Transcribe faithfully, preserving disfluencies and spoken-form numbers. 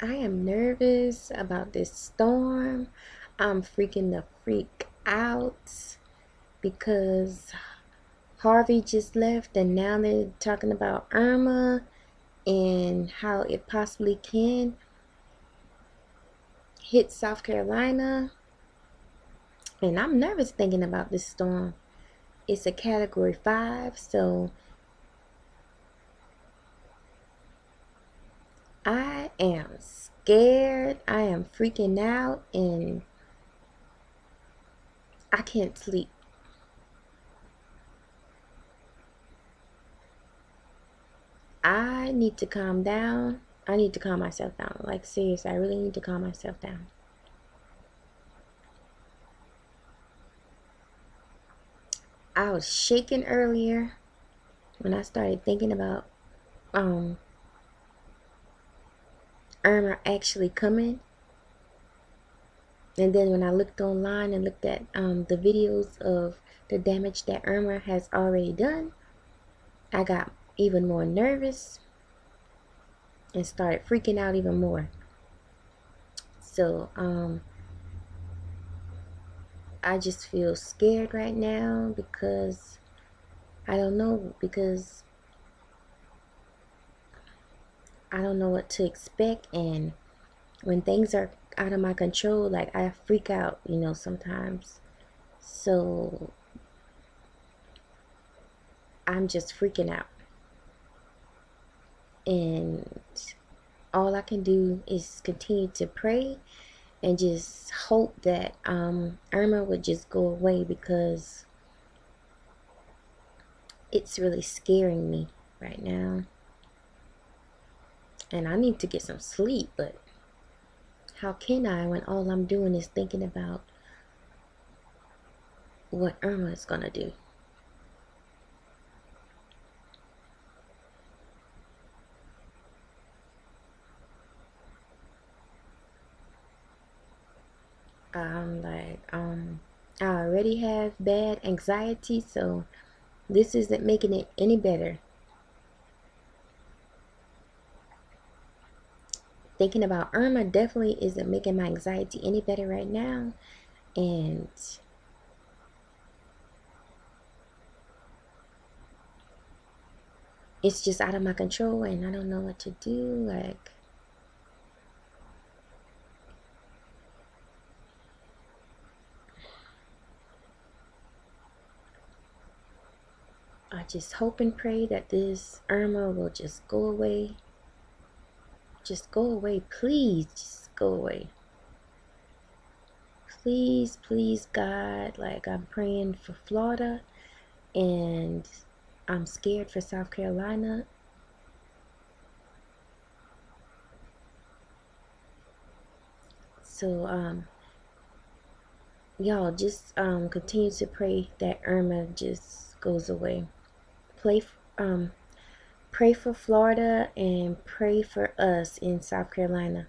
I am nervous about this storm. I'm freaking the freak out because Harvey just left and now they're talking about Irma and how it possibly can hit South Carolina. And I'm nervous thinking about this storm. It's a category five, so I am scared. I am freaking out and I can't sleep. I need to calm down. I need to calm myself down. Like, seriously, I really need to calm myself down. I was shaking earlier when I started thinking about um Irma actually coming, and then when I looked online and looked at um, the videos of the damage that Irma has already done, I got even more nervous and started freaking out even more. So um, I just feel scared right now because I don't know, because I don't know what to expect, and when things are out of my control, like, I freak out, you know, sometimes. So I'm just freaking out, and all I can do is continue to pray and just hope that um, Irma would just go away, because it's really scaring me right now. And I need to get some sleep, but how can I when all I'm doing is thinking about what Irma is gonna do? I'm like, um, I already have bad anxiety, so this isn't making it any better. Thinking about Irma definitely isn't making my anxiety any better right now. And it's just out of my control and I don't know what to do. Like, I just hope and pray that this Irma will just go away. Just go away, please. Just go away, please, please, God. Like, I'm praying for Florida, and I'm scared for South Carolina. So, um, y'all just um continue to pray that Irma just goes away. Play, um. Pray for Florida and pray for us in South Carolina.